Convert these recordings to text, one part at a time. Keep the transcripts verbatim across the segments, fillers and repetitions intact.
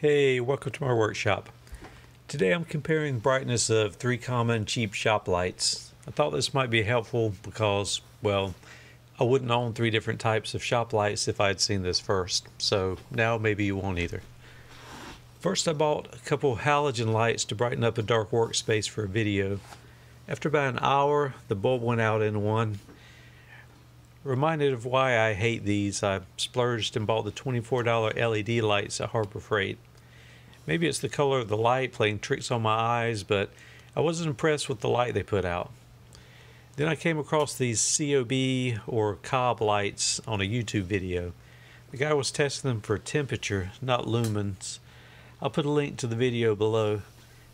Hey, welcome to my workshop. Today I'm comparing brightness of three common cheap shop lights. I thought this might be helpful because, well, I wouldn't own three different types of shop lights if I had seen this first. So now maybe you won't either. First, I bought a couple halogen lights to brighten up a dark workspace for a video. After about an hour, the bulb went out in one. Reminded of why I hate these, I splurged and bought the twenty-four dollar L E D lights at Harbor Freight. Maybe it's the color of the light playing tricks on my eyes, but I wasn't impressed with the light they put out. Then I came across these C O B or C O B lights on a YouTube video. The guy was testing them for temperature, not lumens. I'll put a link to the video below.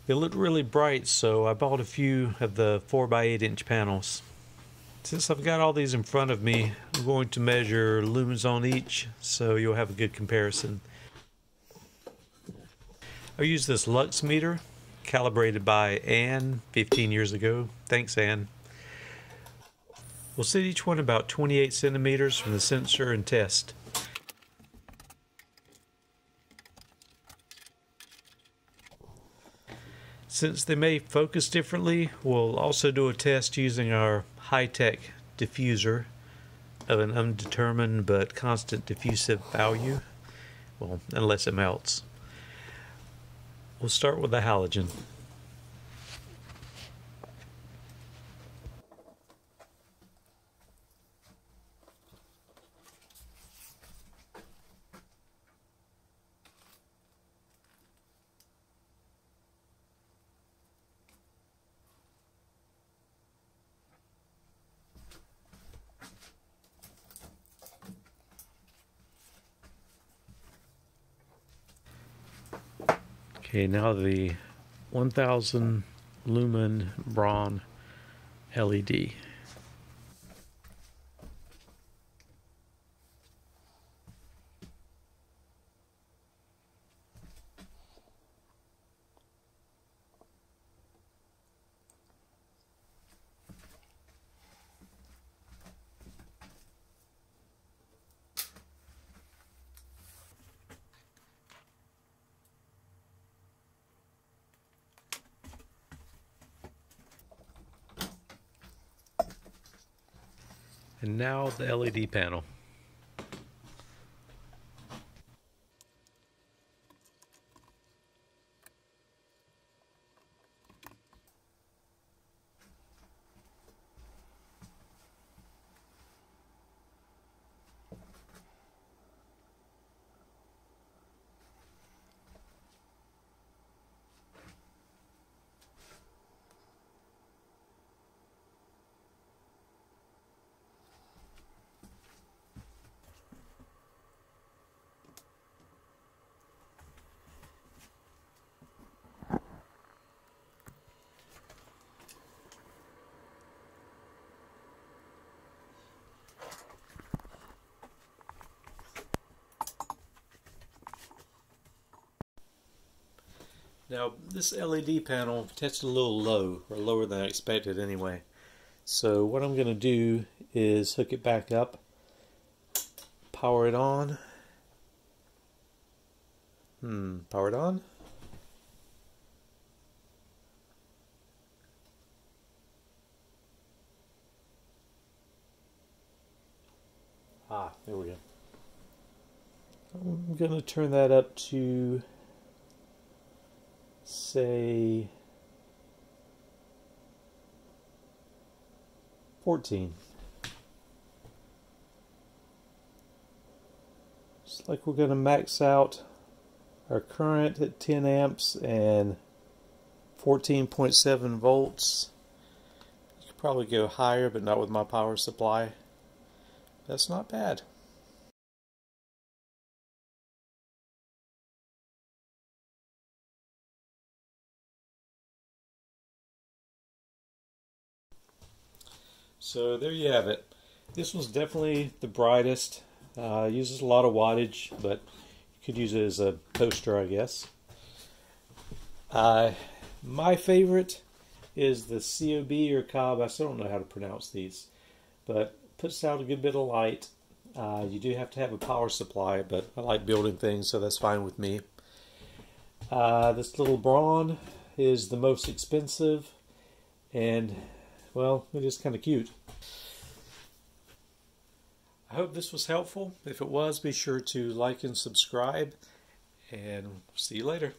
They looked really bright, so I bought a few of the four by eight inch panels. Since I've got all these in front of me, I'm going to measure lumens on each, so you'll have a good comparison. I use this Lux meter, calibrated by Ann fifteen years ago. Thanks, Ann. We'll set each one about twenty-eight centimeters from the sensor and test. Since they may focus differently, we'll also do a test using our high-tech diffuser of an undetermined but constant diffusive value, well, unless it melts. We'll start with the halogen. Okay, now the one thousand lumen Braun L E D. And now the L E D panel. Now, this L E D panel tested a little low, or lower than I expected anyway. So what I'm going to do is hook it back up, power it on. Hmm, power it on. Ah, there we go. I'm going to turn that up to, say, fourteen. Just like we're going to max out our current at ten amps and fourteen point seven volts. You could probably go higher, but not with my power supply. That's not bad. So there you have it. This was definitely the brightest. Uh, uses a lot of wattage, but you could use it as a poster, I guess. Uh, my favorite is the C O B or C O B. I still don't know how to pronounce these, but puts out a good bit of light. Uh, you do have to have a power supply, but I like building things, so that's fine with me. Uh, this little Braun is the most expensive, and well, it is kind of cute. I hope this was helpful. If it was, be sure to like and subscribe, and see you later.